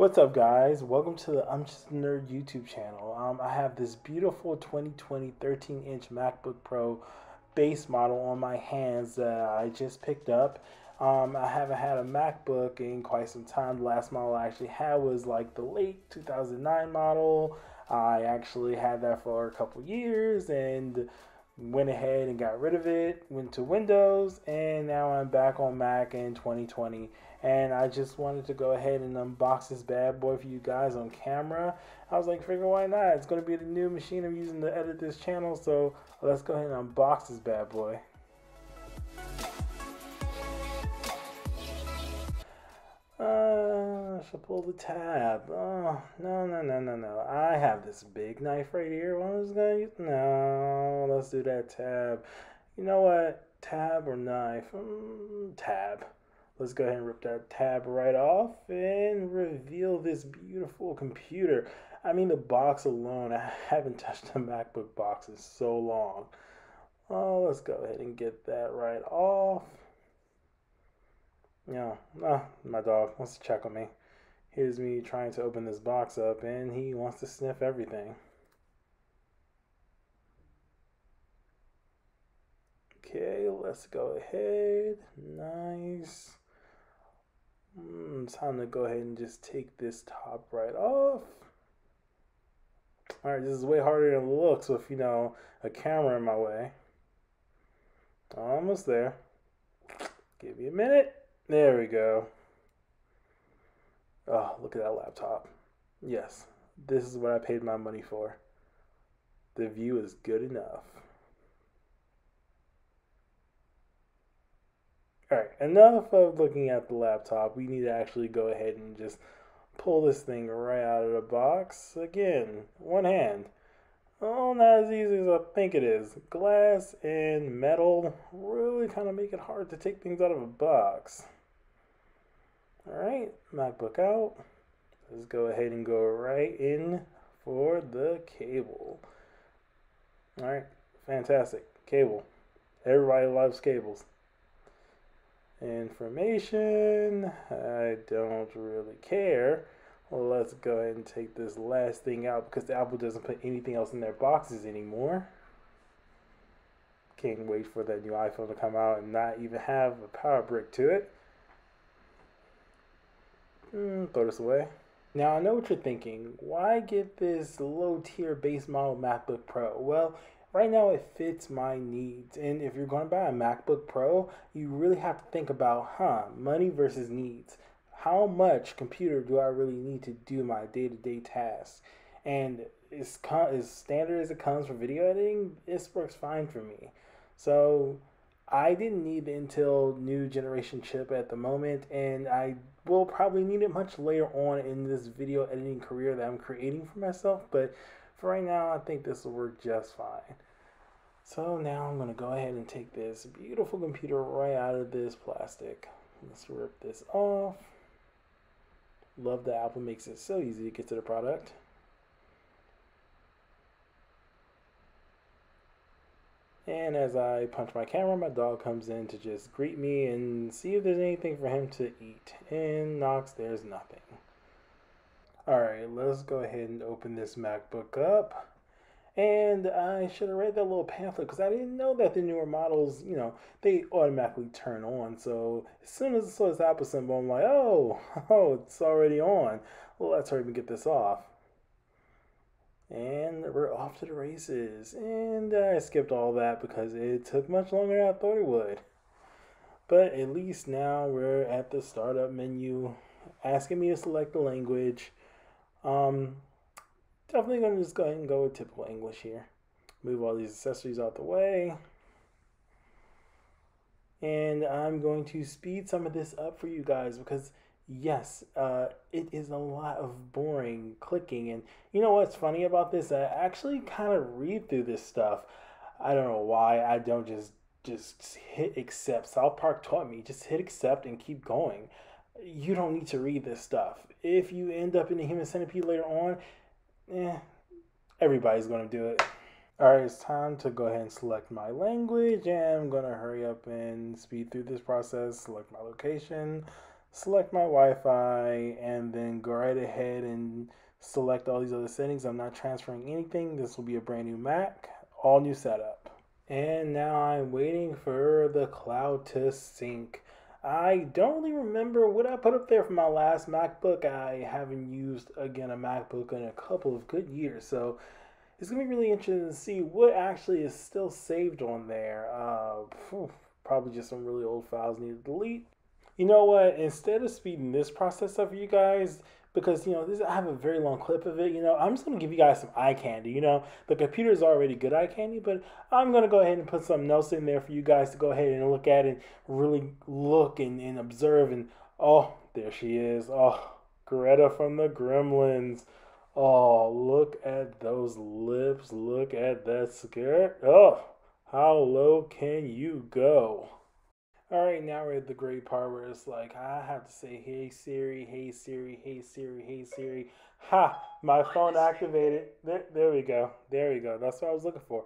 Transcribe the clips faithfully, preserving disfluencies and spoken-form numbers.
What's up, guys? Welcome to the I'm Just A Nerd YouTube channel. Um, I have this beautiful twenty twenty thirteen inch MacBook Pro base model on my hands that I just picked up. Um, I haven't had a MacBook in quite some time. The last model I actually had was like the late two thousand nine model. I actually had that for a couple years and went ahead and got rid of it, went to Windows, and now I'm back on Mac in twenty twenty. And I just wanted to go ahead and unbox this bad boy for you guys on camera. I was like, figure, why not? It's going to be the new machine I'm using to edit this channel, so let's go ahead and unbox this bad boy. Uh, I should pull the tab. Oh, no, no, no, no, no. I have this big knife right here. What was I going to use? No, let's do that tab. You know what? Tab or knife? Mm, tab. Let's go ahead and rip that tab right off and reveal this beautiful computer. I mean, the box alone, I haven't touched a MacBook box in so long. Oh, let's go ahead and get that right off. Yeah, oh, my dog wants to check on me. Here's me trying to open this box up, and he wants to sniff everything. Okay, let's go ahead. Nice. Mm, time to go ahead and just take this top right off. Alright, this is way harder than it looks with, you know, a camera in my way. Almost there. Give me a minute. There we go. Oh, look at that laptop. Yes, this is what I paid my money for. The view is good enough. Alright, enough of looking at the laptop. We need to actually go ahead and just pull this thing right out of the box. Again, one hand. Oh, not as easy as I think it is. Glass and metal really kind of make it hard to take things out of a box. Alright, MacBook out. Let's go ahead and go right in for the cable. Alright, fantastic. Cable. Everybody loves cables. Information, I don't really care. Let's go ahead and take this last thing out because Apple doesn't put anything else in their boxes anymore. Can't wait for that new iPhone to come out and not even have a power brick to it. Mm, throw this away. Now I know what you're thinking. Why get this low tier base model MacBook Pro? Well, right now it fits my needs, and if you're going to buy a MacBook Pro, you really have to think about, huh, money versus needs. How much computer do I really need to do my day-to-day tasks? And as, as standard as it comes for video editing, this works fine for me. So I didn't need the Intel new generation chip at the moment, and I will probably need it much later on in this video editing career that I'm creating for myself, but for right now, I think this will work just fine. So now I'm going to go ahead and take this beautiful computer right out of this plastic. Let's rip this off. Love that Apple makes it so easy to get to the product. And as I punch my camera, my dog comes in to just greet me and see if there's anything for him to eat. And knocks, there's nothing. Alright, let's go ahead and open this MacBook up. And I should have read that little pamphlet because I didn't know that the newer models, you know, they automatically turn on. So as soon as I saw this Apple symbol, I'm like, oh, oh, it's already on. Well, let's hurry and get this off. And we're off to the races. And I skipped all that because it took much longer than I thought it would. But at least now we're at the startup menu asking me to select the language. Um, definitely going to just go ahead and go with typical English here. Move all these accessories out the way. And I'm going to speed some of this up for you guys because, yes, uh, it is a lot of boring clicking. And you know what's funny about this? I actually kind of read through this stuff. I don't know why. I don't just, just hit accept. South Park taught me, just hit accept and keep going. You don't need to read this stuff. If you end up in the Human Centipede later on, eh, everybody's going to do it. Alright, it's time to go ahead and select my language, and I'm going to hurry up and speed through this process, select my location, select my Wi-Fi, and then go right ahead and select all these other settings. I'm not transferring anything. This will be a brand new Mac, all new setup. And now I'm waiting for the cloud to sync. I don't really remember what I put up there for my last MacBook. I haven't used, again, a MacBook in a couple of good years. So it's going to be really interesting to see what actually is still saved on there. Uh, probably just some really old files need to delete. You know what? Instead of speeding this process up for you guys, because, you know, this, I have a very long clip of it, you know, I'm just going to give you guys some eye candy. You know, the computer is already good eye candy, but I'm going to go ahead and put something else in there for you guys to go ahead and look at and really look and, and observe. And, oh, there she is. Oh, Greta from the Gremlins. Oh, look at those lips. Look at that skirt. Oh, how low can you go? All right, now we're at the great part where it's like, I have to say, hey Siri, hey Siri, hey Siri, hey Siri. Ha, my phone activated. There, there we go. There we go. That's what I was looking for.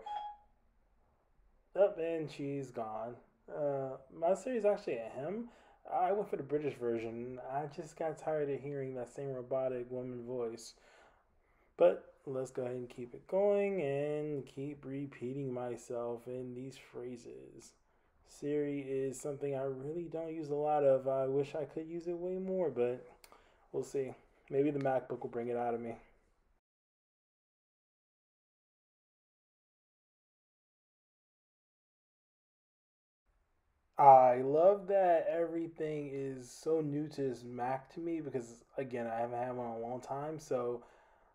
Up, and she's gone. Uh, my Siri's actually a him. I went for the British version. I just got tired of hearing that same robotic woman voice. But let's go ahead and keep it going and keep repeating myself in these phrases. Siri is something I really don't use a lot of. I wish I could use it way more, but we'll see. Maybe the MacBook will bring it out of me. I love that everything is so new to this Mac to me because, again, I haven't had one in a long time, so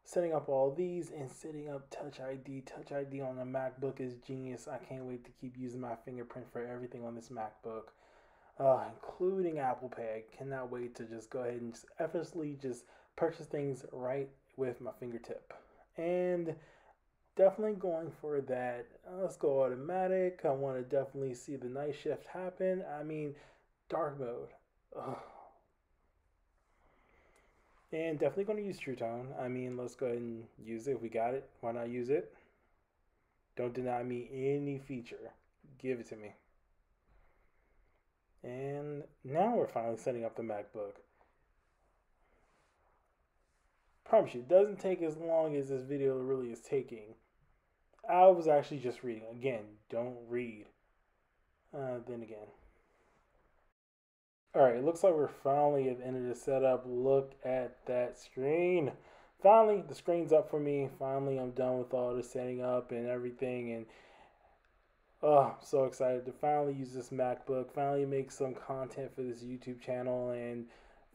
setting up all these and setting up Touch I D. Touch I D on a MacBook is genius. I can't wait to keep using my fingerprint for everything on this MacBook, uh, including Apple Pay. I cannot wait to just go ahead and just effortlessly just purchase things right with my fingertip. And definitely going for that. Let's go automatic. I want to definitely see the night shift happen. I mean, dark mode. Ugh. And definitely going to use True Tone. I mean, let's go ahead and use it. If we got it, why not use it? Don't deny me any feature. Give it to me. And now we're finally setting up the MacBook. Promise you, it doesn't take as long as this video really is taking. I was actually just reading. Again, don't read. Uh, then again. Alright, it looks like we're finally at the end of the setup. Look at that screen. Finally, the screen's up for me. Finally, I'm done with all the setting up and everything. And oh, I'm so excited to finally use this MacBook, finally make some content for this YouTube channel, and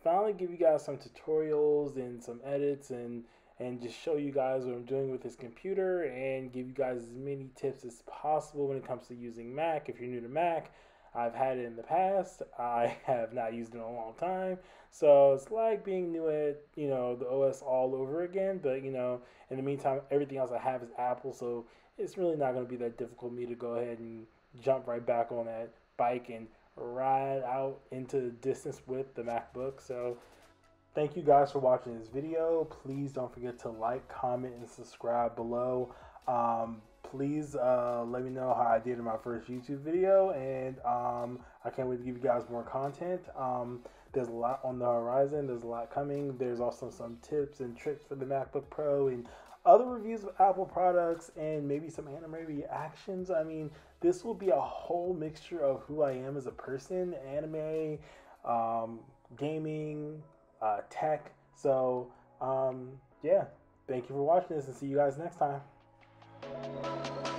finally give you guys some tutorials and some edits and, and just show you guys what I'm doing with this computer and give you guys as many tips as possible when it comes to using Mac. If you're new to Mac, I've had it in the past. I have not used it in a long time. So it's like being new at, you know, the O S all over again. But, you know, in the meantime, everything else I have is Apple. So it's really not going to be that difficult for me to go ahead and jump right back on that bike and ride out into the distance with the MacBook. So thank you guys for watching this video. Please don't forget to like, comment, and subscribe below. Um... Please uh, let me know how I did in my first YouTube video, and um, I can't wait to give you guys more content. Um, there's a lot on the horizon. There's a lot coming. There's also some tips and tricks for the MacBook Pro and other reviews of Apple products and maybe some anime reactions. I mean, this will be a whole mixture of who I am as a person, anime, um, gaming, uh, tech. So, um, yeah, thank you for watching this and see you guys next time. Thank you.